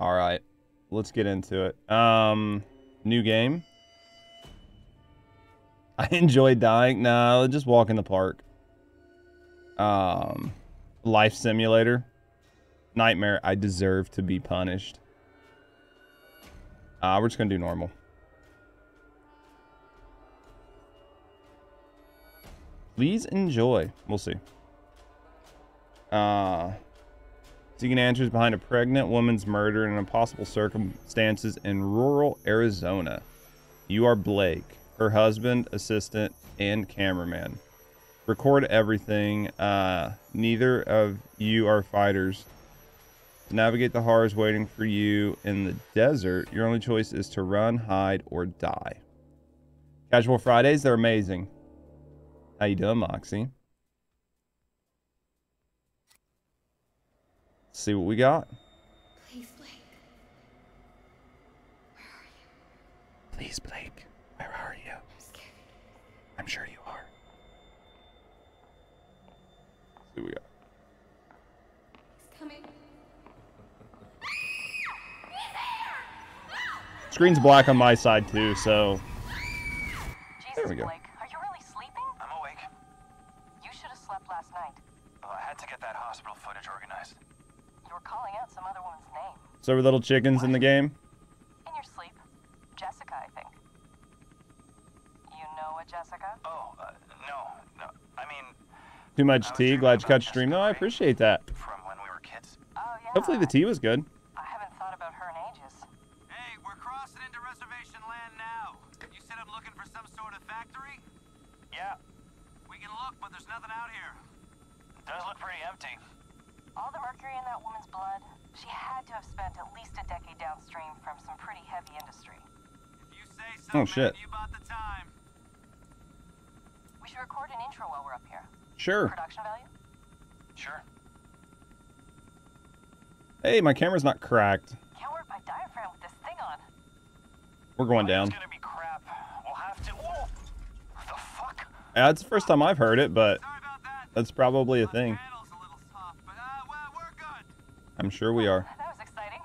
All right, let's get into it. New game. I enjoy dying. Nah, just walk in the park. Life simulator. Nightmare. I deserve to be punished. We're just gonna do normal. Please enjoy. We'll see. Seeking answers behind a pregnant woman's murder in impossible circumstances in rural Arizona. You are Blake, her husband, assistant, and cameraman. Record everything. Neither of you are fighters. To navigate the horrors waiting for you in the desert, your only choice is to run, hide, or die. Casual Fridays, they're amazing. How you doing, Moxie? Let's see what we got. Please, Blake. Where are you? Please, Blake. Where are you? I'm scared. I'm sure you are. Let's see what we got. He's coming. Screen's black on my side too, so. Jesus, there we go. Blake. So we're little chickens in the game? In your sleep. Jessica, I think. You know a Jessica? Oh, no. I mean... Too much tea. Glad you caught your stream. No, I appreciate that. From when we were kids. Oh, yeah. Hopefully the tea was good. I haven't thought about her in ages. Hey, we're crossing into reservation land now. You said I'm looking for some sort of factory? Yeah. We can look, but there's nothing out here. It does look pretty empty. All the mercury in that woman's blood... She had to have spent at least a decade downstream from some pretty heavy industry. If you say so, oh, shit. Man, you bought the time. We should record an intro while we're up here. Sure. Production value? Sure. Hey, my camera's not cracked. Can't work my diaphragm with this thing on. We're going down. It's gonna be crap. We'll have to... Whoa! What the fuck? Yeah, that's the first time I've heard it, but that's probably a thing. I'm sure we are. That was exciting.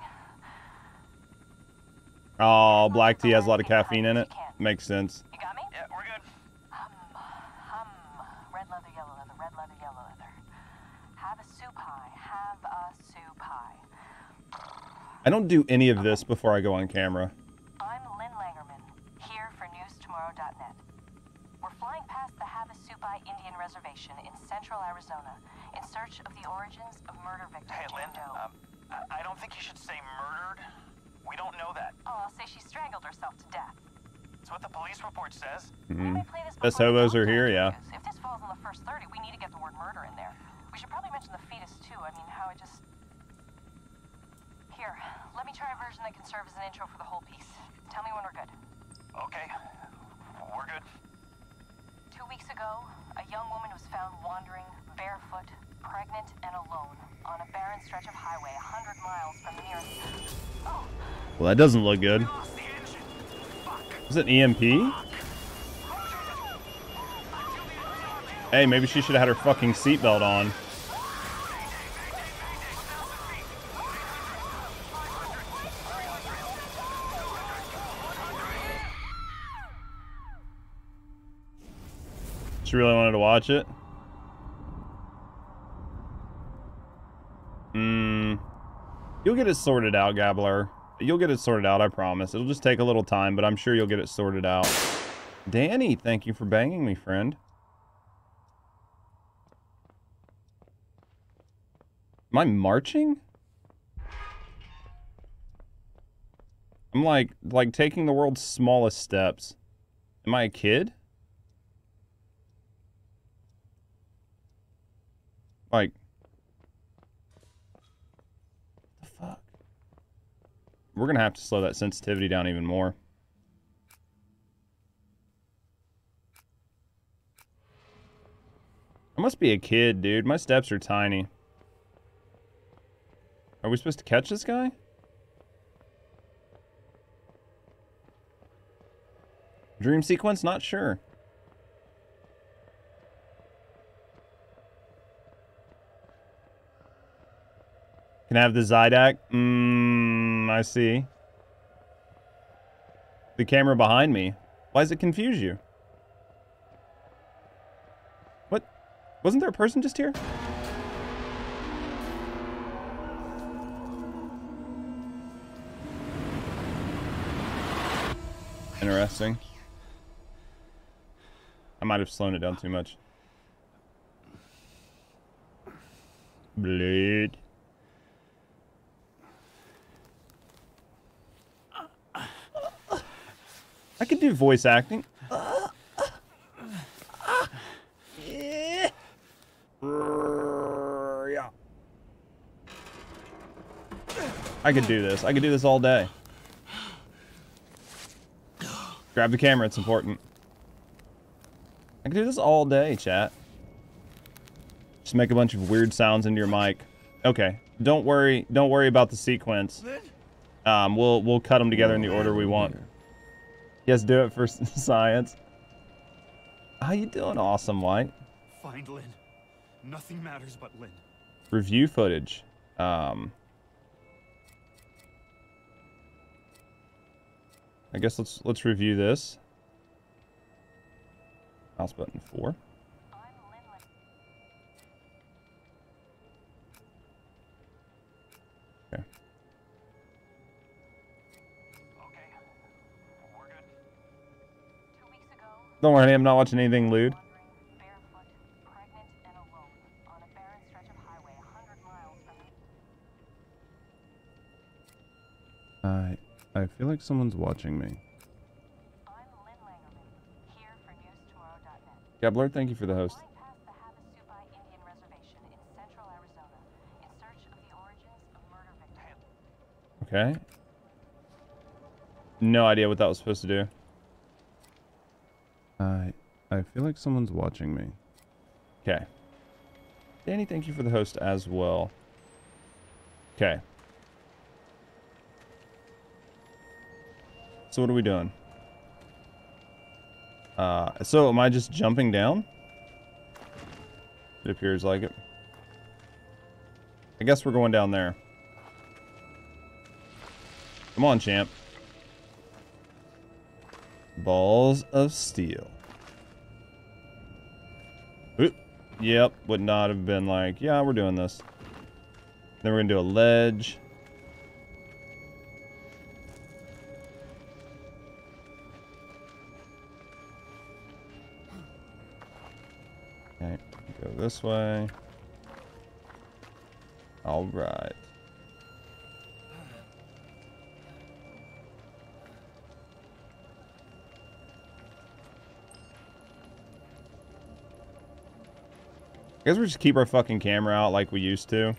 Oh, black tea has a lot of caffeine in it. Makes sense. You got me? Yeah, we're good. Red leather, yellow leather, red leather, yellow leather. Havasupai, Havasupai. I don't do any of this before I go on camera. I'm Lynn Langerman, here for newstomorrow.net. We're flying past the Havasupai Indian Reservation in central Arizona. In search of the origins of murder victim. Hey, Lynn, I don't think you should say murdered. We don't know that. Oh, I'll say she strangled herself to death. That's what the police report says. Mm-hmm. Best hobos are here, yeah. If this falls on the first 30, we need to get the word murder in there. We should probably mention the fetus, too. I mean, how it just... Here, let me try a version that can serve as an intro for the whole piece. Tell me when we're good. Okay, we're good. 2 weeks ago, a young woman was found wandering, barefoot, pregnant and alone on a barren stretch of highway 100 miles from the nearest. Oh. Well, that doesn't look good. Is it an EMP? Hey, maybe she should have had her fucking seatbelt on. She really wanted to watch it. You'll get it sorted out, Gabbler. You'll get it sorted out, I promise. It'll just take a little time, but I'm sure you'll get it sorted out. Danny, thank you for banging me, friend. Am I marching? I'm like taking the world's smallest steps. Am I a kid? Like... We're going to have to slow that sensitivity down even more. I must be a kid, dude. My steps are tiny. Are we supposed to catch this guy? Dream sequence? Not sure. Can I have the Zydac? I I see. The camera behind me. Why does it confuse you? What? Wasn't there a person just here? Interesting. I might have slowed it down too much. Blade. I could do voice acting. I could do this. I could do this all day. Grab the camera, it's important. I can do this all day, chat. Just make a bunch of weird sounds into your mic. Okay, don't worry about the sequence. We'll cut them together in the order we want. Yes, do it for science. How you doing, awesome White? Find Lynn. Nothing matters but Lynn. Review footage. I guess let's review this. Mouse button 4. Okay. Okay. We're good. 2 weeks ago. Don't worry, I'm not watching anything lewd. Barefoot, pregnant, and alone on a barren stretch of highway 100 miles from here. I feel like someone's watching me. I'm Lynn Langerman, here for newstomorrow.net. Gabler, thank you for the host. I passed the Havasupai Indian Reservation in central Arizona in search of the origins of murder victims. Okay. No idea what that was supposed to do. I feel like someone's watching me. Okay. Danny, thank you for the host as well. Okay. So what are we doing? So am I just jumping down? It appears like it. I guess we're going down there. Come on, champ. Balls of steel. Oop. Yep, would not have been like, yeah, we're doing this. Then we're gonna do a ledge. Go this way. All right. I guess we just keep our fucking camera out like we used to.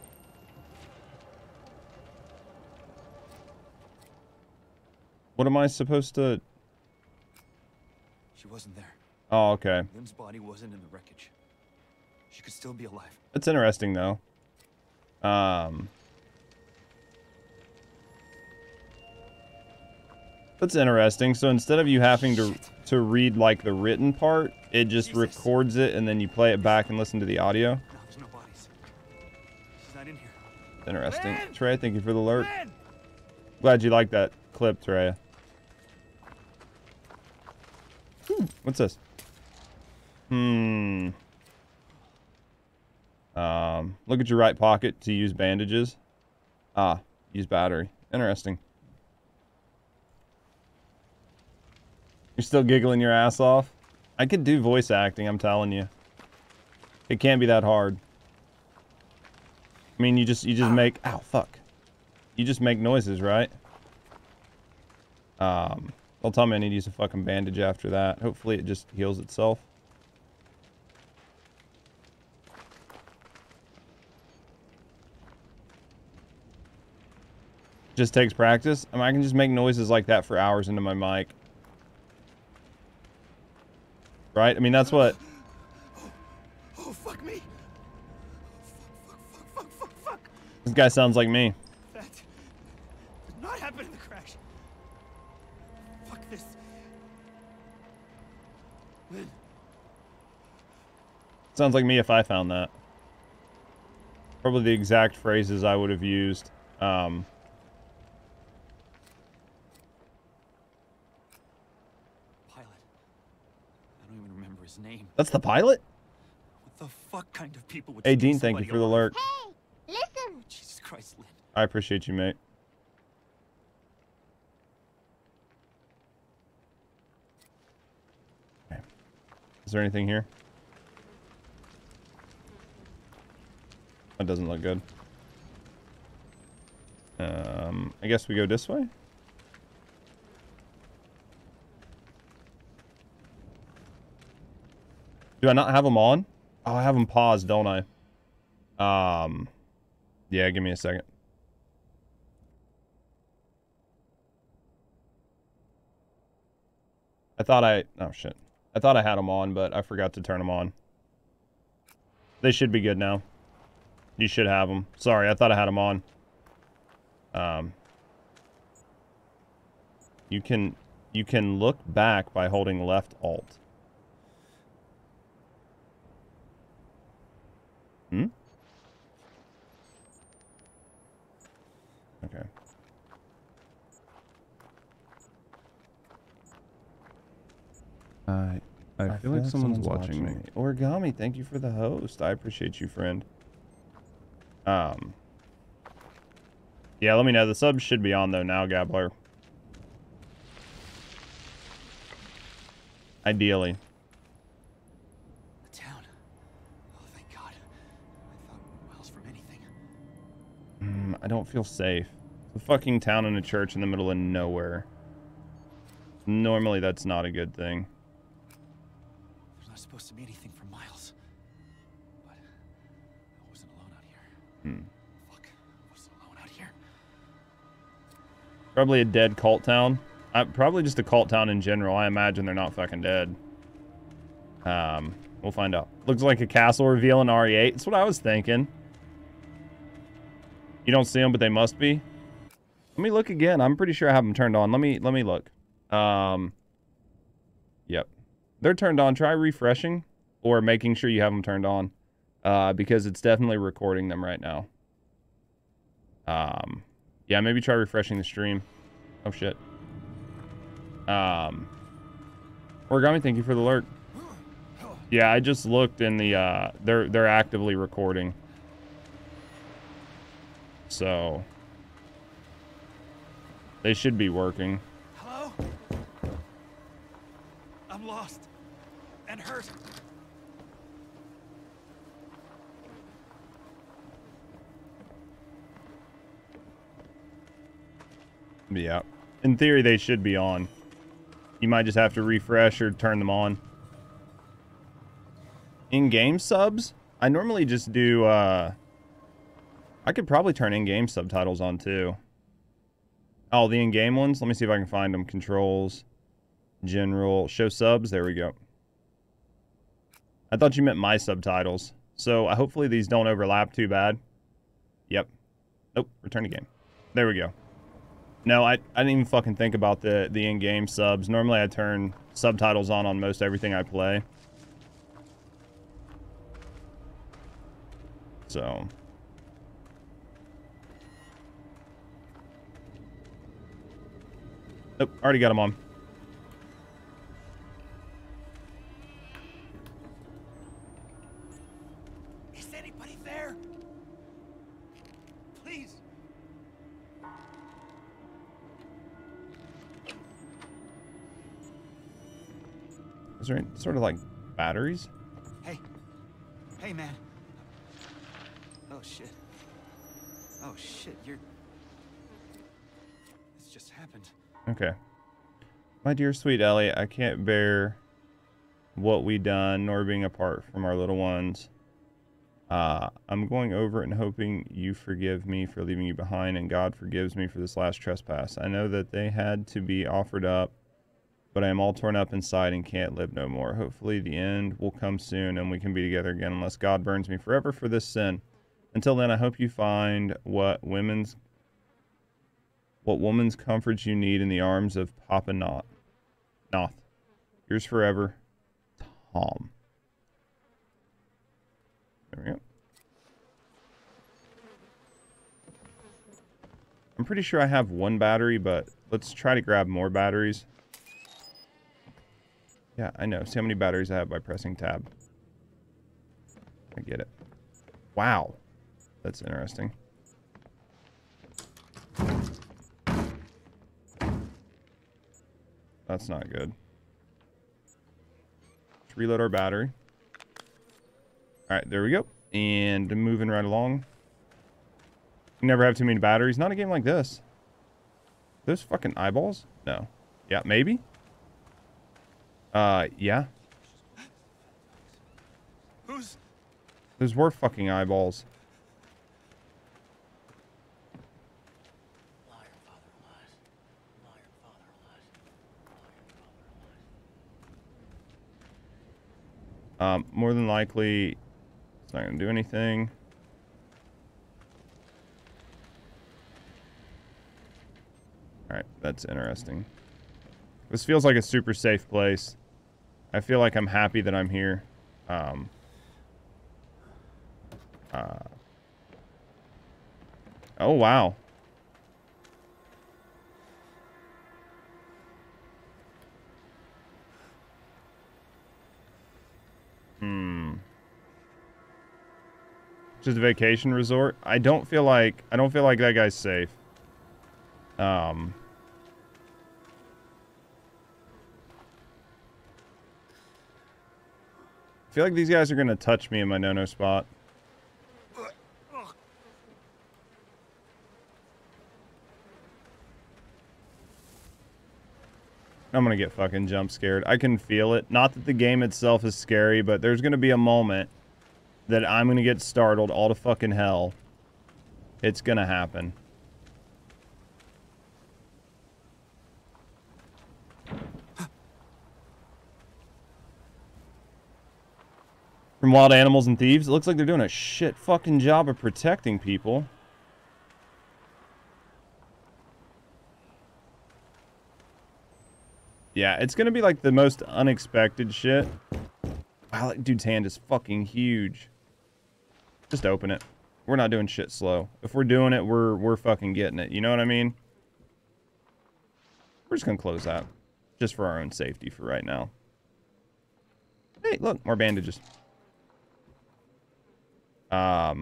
What am I supposed to? She wasn't there. Oh, okay. Lynn's body wasn't in the wreckage. She could still be alive. That's interesting, though. That's interesting. So instead of you having to read like the written part, it just records it and then you play it back and listen to the audio. No, there's no bodies. She's not in here. Interesting. Man! Trey, thank you for the alert. Man! Glad you liked that clip, Trey. What's this? Look at your right pocket to use bandages. Ah, use battery. Interesting. You're still giggling your ass off? I could do voice acting, I'm telling you. It can't be that hard. I mean, you just make... Ow, fuck. You just make noises, right? Don't tell me I need to use a fucking bandage after that. Hopefully it just heals itself. Just takes practice. I mean, I can just make noises like that for hours into my mic. Right? I mean, that's what... Oh, fuck me. Fuck. This guy sounds like me. That did not happen in the crash. Fuck this. Lynn. Sounds like me if I found that. Probably the exact phrases I would have used. God's name? That's the pilot? What the fuck kind of people would... Hey, Dean, thank you for the lurk. Hey, listen. Jesus Christ, Lynn. I appreciate you, mate. Okay. Is there anything here? That doesn't look good. I guess we go this way. Do I not have them on? Oh, I have them paused, don't I? Yeah, give me a second. Oh shit. I thought I had them on, but I forgot to turn them on. They should be good now. You should have them. Sorry, I thought I had them on. You can look back by holding left alt. Hmm? Okay. I feel like someone's watching me. Origami, thank you for the host. I appreciate you, friend. Yeah, let me know. The subs should be on, though, now, Gabbler. Ideally. I don't feel safe. It's a fucking town and a church in the middle of nowhere. Normally, that's not a good thing. There's not supposed to be anything for miles. But I wasn't alone out here. Hmm. Fuck, I wasn't alone out here. Probably a dead cult town. Probably just a cult town in general. I imagine they're not fucking dead. We'll find out. Looks like a castle reveal in RE8. That's what I was thinking. You don't see them, but they must be. Let me look again. I'm pretty sure I have them turned on. Let me look. Yep. They're turned on. Try refreshing or making sure you have them turned on because it's definitely recording them right now. Yeah, maybe try refreshing the stream. Oh, shit. Origami, thank you for the alert. Yeah, I just looked in the... they're actively recording. So they should be working. Hello? I'm lost and hurt. Yeah. In theory, they should be on. You might just have to refresh or turn them on. In-game subs? I normally just do I could probably turn in-game subtitles on, too. Oh, the in-game ones? Let me see if I can find them. Controls. General. Show subs. There we go. I thought you meant my subtitles. So, hopefully these don't overlap too bad. Yep. Nope. Return to game. There we go. No, I didn't even fucking think about the in-game subs. Normally, I turn subtitles on most everything I play. So... Nope, already got him on. Is anybody there? Please. Is there any sort of like batteries? Hey. Hey, man. Oh, shit. Oh, shit. You're... This just happened. Okay. My dear sweet Ellie, I can't bear what we done nor being apart from our little ones. I'm going over it and hoping you forgive me for leaving you behind, and God forgives me for this last trespass. I know that they had to be offered up, but I am all torn up inside and can't live no more. Hopefully the end will come soon and we can be together again, unless God burns me forever for this sin. Until then, I hope you find what woman's comfort you need in the arms of Papa Noth. Yours forever, Tom. There we go. I'm pretty sure I have one battery, but let's try to grab more batteries. Yeah, I know. See how many batteries I have by pressing tab. I get it. Wow. That's interesting. That's not good. Let's reload our battery. Alright, there we go. And moving right along. You never have too many batteries. Not a game like this. Those fucking eyeballs? No. Yeah, maybe? Yeah. Those were fucking eyeballs. More than likely, it's not going to do anything. Alright, that's interesting. This feels like a super safe place. I feel like I'm happy that I'm here. Oh, wow. Just a vacation resort. I don't feel like that guy's safe. I feel like these guys are gonna touch me in my no-no spot. I'm gonna get fucking jump scared. I can feel it. Not that the game itself is scary, but there's gonna be a moment that I'm gonna get startled all to fucking hell. It's gonna happen. From Wild Animals and Thieves, it looks like they're doing a shit fucking job of protecting people. Yeah, it's gonna be like the most unexpected shit. Wow, that dude's hand is fucking huge. Just open it. We're not doing shit slow. If we're doing it, we're fucking getting it. You know what I mean? We're just gonna close that. Just for our own safety for right now. Hey, look, more bandages. Balls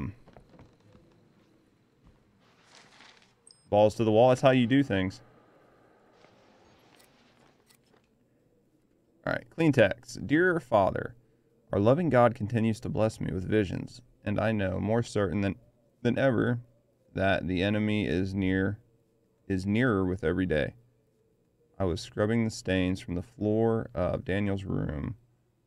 to the wall, that's how you do things. Alright, clean text. Dear Father, our loving God continues to bless me with visions, and I know more certain than ever that the enemy is nearer with every day. I was scrubbing the stains from the floor of Daniel's room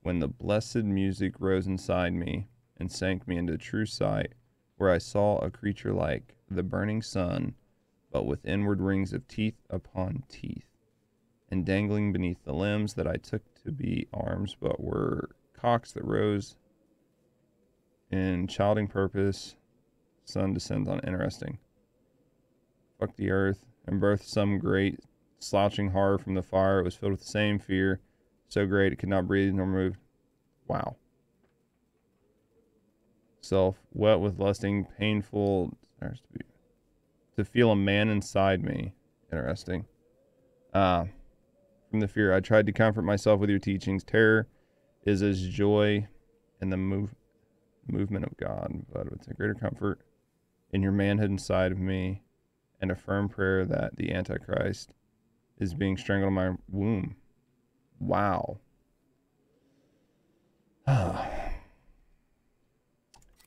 when the blessed music rose inside me and sank me into true sight, where I saw a creature like the burning sun, but with inward rings of teeth upon teeth, and dangling beneath the limbs that I took to be arms, but were cocks that rose in childing purpose. Sun descends on interesting. Fuck the earth, and birthed some great slouching horror from the fire. It was filled with the same fear, so great it could not breathe nor move. Wow. Self, wet with lusting, painful desires to feel a man inside me. Interesting. From the fear, I tried to comfort myself with your teachings. Terror is as joy in the movement of God, but with a greater comfort in your manhood inside of me, and a firm prayer that the Antichrist is being strangled in my womb. Wow.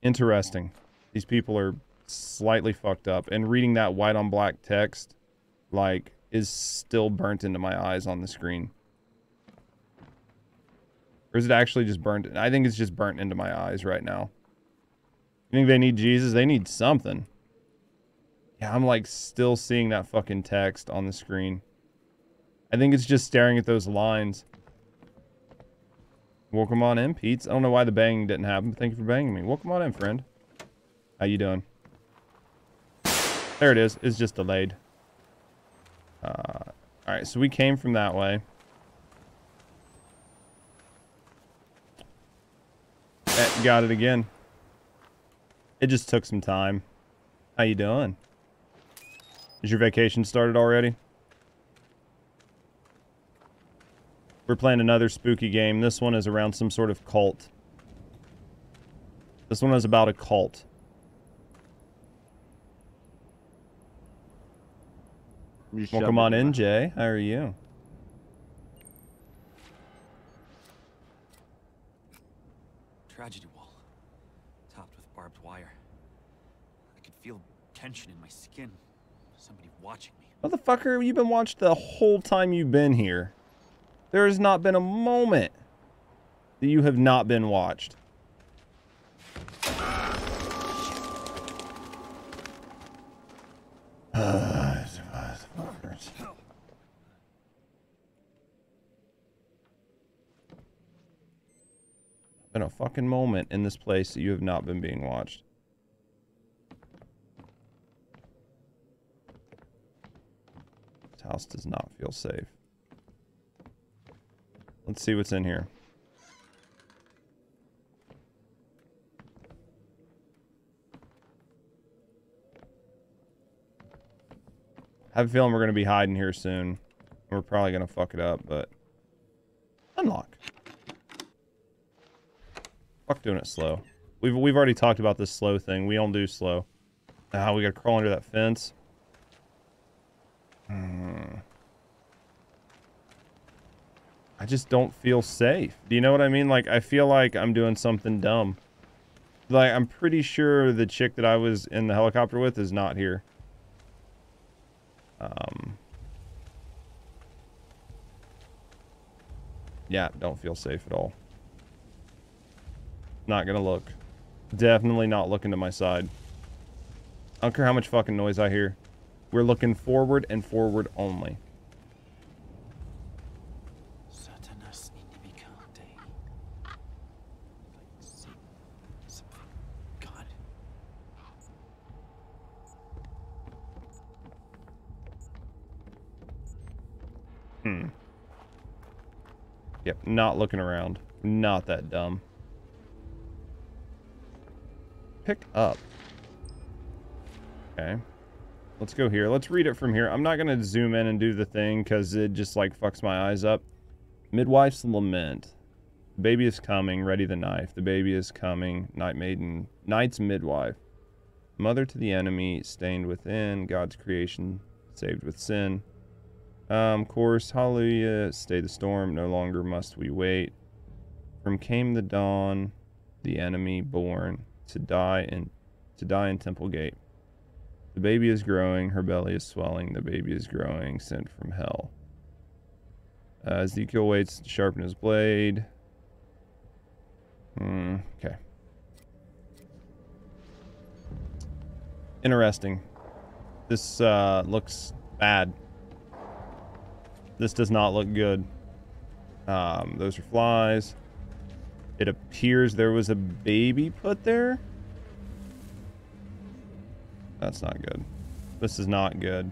Interesting. These people are slightly fucked up, and reading that white on black text, like, is still burnt into my eyes on the screen. Or is it actually just burnt? I think it's just burnt into my eyes right now. You think they need Jesus? They need something. Yeah, I'm like still seeing that fucking text on the screen. I think it's just staring at those lines. Welcome on in, Pete's. I don't know why the banging didn't happen, but thank you for banging me. Welcome on in, friend. How you doing? There it is. It's just delayed. Alright, so we came from that way. Got it again. It just took some time. How you doing? Is your vacation started already? We're playing another spooky game. This one is around some sort of cult. This one is about a cult. Welcome on in, Jay. How are you? Tragedy wall, topped with barbed wire. I could feel tension in my skin. Somebody watching me. Motherfucker, you've been watched the whole time you've been here. There has not been a moment that you have not been watched. Been a fucking moment in this place that you have not been being watched. This house does not feel safe. Let's see what's in here. I have a feeling we're going to be hiding here soon. We're probably going to fuck it up, but... Unlock. Fuck doing it slow. We've already talked about this slow thing. We don't do slow. Now we got to crawl under that fence. I just don't feel safe. Do you know what I mean? Like, I feel like I'm doing something dumb. Like, I'm pretty sure the chick that I was in the helicopter with is not here. Yeah, don't feel safe at all. Not gonna look. Definitely not looking to my side. I don't care how much fucking noise I hear. We're looking forward and forward only. Yep, not looking around. Not that dumb. Pick up. Okay. Let's go here. Let's read it from here. I'm not going to zoom in and do the thing because it just like fucks my eyes up. Midwife's lament. The baby is coming. Ready the knife. The baby is coming. Night maiden. Night's midwife. Mother to the enemy. Stained within. God's creation. Saved with sin. Of course, hallelujah, stay the storm, no longer must we wait. From came the dawn, the enemy born, to die in Temple Gate. The baby is growing, her belly is swelling, the baby is growing, sent from hell. Ezekiel waits to sharpen his blade. Okay. Interesting. This looks bad. This does not look good. Those are flies. It appears there was a baby put there. That's not good. This is not good.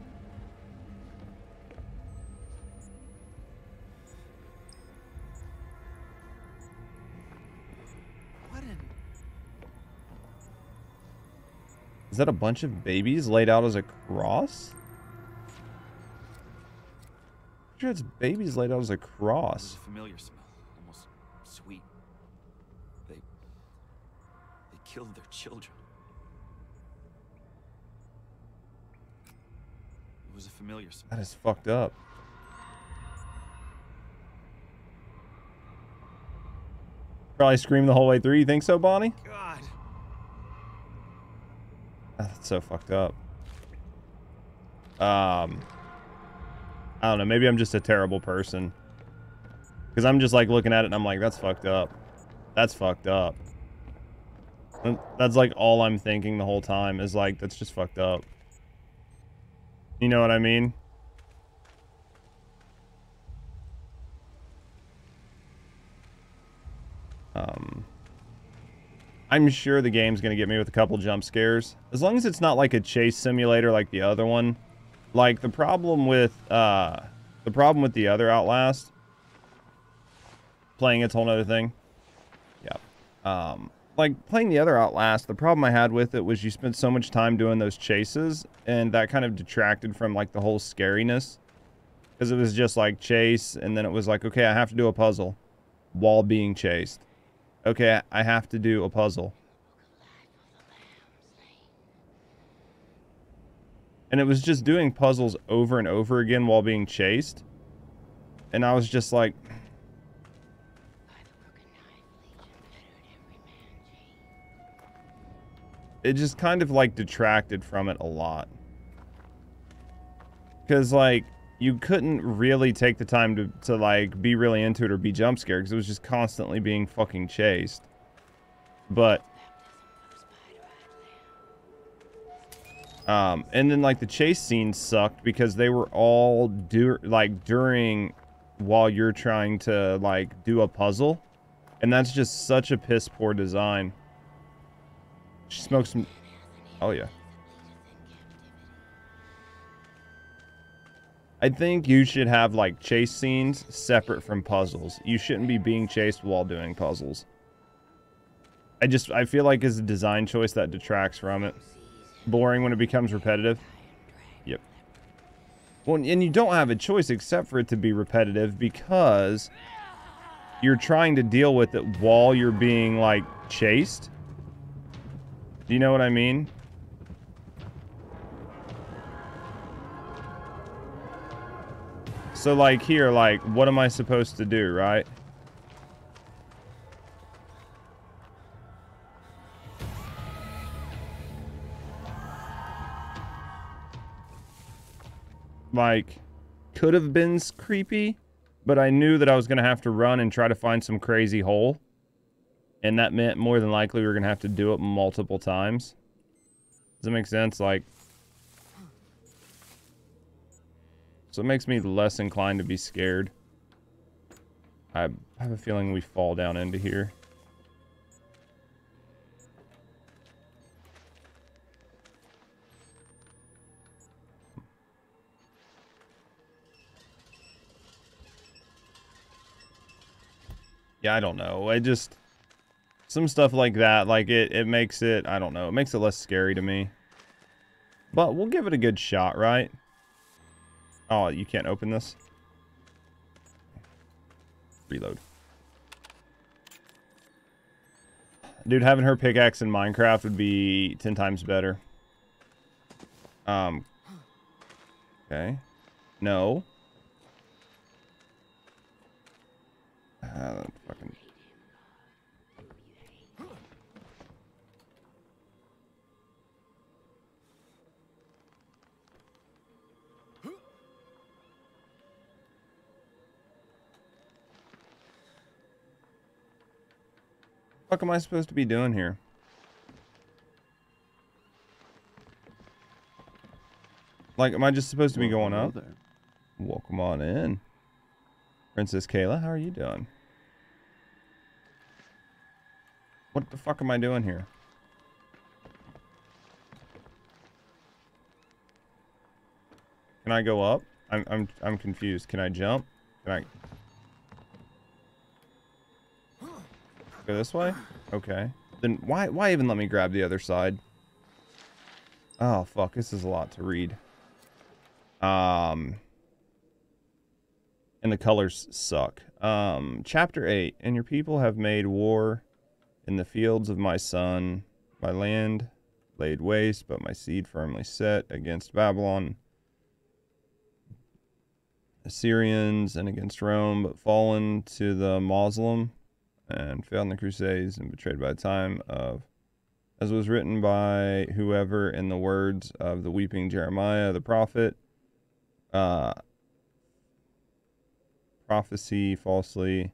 What in... Is that a bunch of babies laid out as a cross? It's babies laid out as a cross. A familiar smell, almost sweet. They killed their children. It was a familiar smell. That is fucked up. Probably screamed the whole way through. You think so, Bonnie? God, that's so fucked up. I don't know, maybe I'm just a terrible person. Because I'm just like looking at it and I'm like, that's fucked up. That's fucked up. And that's like all I'm thinking the whole time is like, that's just fucked up. You know what I mean? I'm sure the game's gonna get me with a couple jump scares. As long as it's not like a chase simulator like the other one. Like, the problem with the other Outlast, playing it's a whole nother thing. Yeah. Like, playing the other Outlast, the problem I had with it was you spent so much time doing those chases, and that kind of detracted from, like, the whole scariness. Because it was just like chase, and then it was like, okay, I have to do a puzzle while being chased. Okay, I have to do a puzzle. And it was just doing puzzles over and over again while being chased. And I was just like... it just kind of like detracted from it a lot. Because like, you couldn't really take the time to like be really into it or be jump scared, because it was just constantly being fucking chased. But and then like the chase scenes sucked because they were all during while you're trying to like do a puzzle, and that's just such a piss poor design. She smokes some... oh yeah. I think you should have like chase scenes separate from puzzles. You shouldn't be being chased while doing puzzles. I feel like it's a design choice that detracts from it. Boring when it becomes repetitive. Yep. Well, and you don't have a choice except for it to be repetitive, because you're trying to deal with it while you're being like chased. Do you know what I mean? So like here, like, what am I supposed to do, right? Like, could have been creepy, but I knew that I was gonna have to run and try to find some crazy hole. And that meant more than likely we were going to have to do it multiple times. Does that make sense? Like, so it makes me less inclined to be scared. I have a feeling we fall down into here. Yeah, I don't know. I just... some stuff like that, like it makes it, I don't know, it makes it less scary to me. But we'll give it a good shot, right? Oh, you can't open this? Reload. Dude, having her pickaxe in Minecraft would be 10 times better. Okay. No. Fucking... what the fuck am I supposed to be doing here? Like, am I just supposed to be going up? Welcome on in. Princess Kayla, how are you doing? What the fuck am I doing here? Can I go up? I'm confused. Can I jump? Can I... go this way? Okay. Then why even let me grab the other side? Oh fuck, this is a lot to read. And the colors suck. Chapter 8. And your people have made war in the fields of my son. My land laid waste, but my seed firmly set against Babylon, Assyrians, and against Rome, but fallen to the Moslem, and failed in the Crusades, and betrayed by the time of, as was written by whoever in the words of the weeping Jeremiah the prophet, prophecy falsely,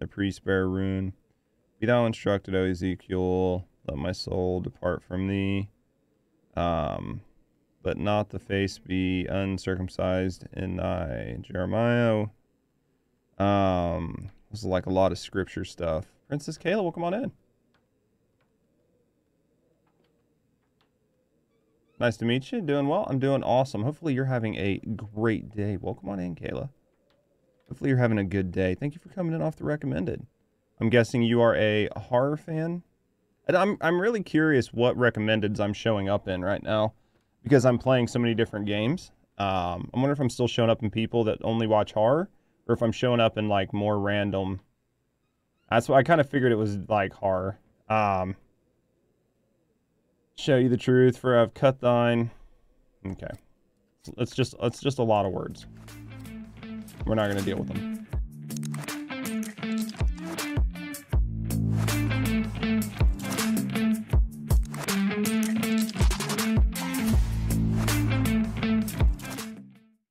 the priest bear ruin. Be thou instructed, O Ezekiel, let my soul depart from thee. Let not the face be uncircumcised in thy Jeremiah. This is like a lot of scripture stuff. Princess Kayla, welcome on in. Nice to meet you. Doing well? I'm doing awesome. Hopefully you're having a great day. Welcome on in, Kayla. Hopefully you're having a good day. Thank you for coming in off the recommended. I'm guessing you are a horror fan. And I'm really curious what recommendeds I'm showing up in right now, because I'm playing so many different games. I wonder if I'm still showing up in people that only watch horror, or if I'm showing up in, like, more random. That's what I kind of figured it was, like, horror. Show you the truth, for I've cut thine. Okay. It's just a lot of words. We're not going to deal with them.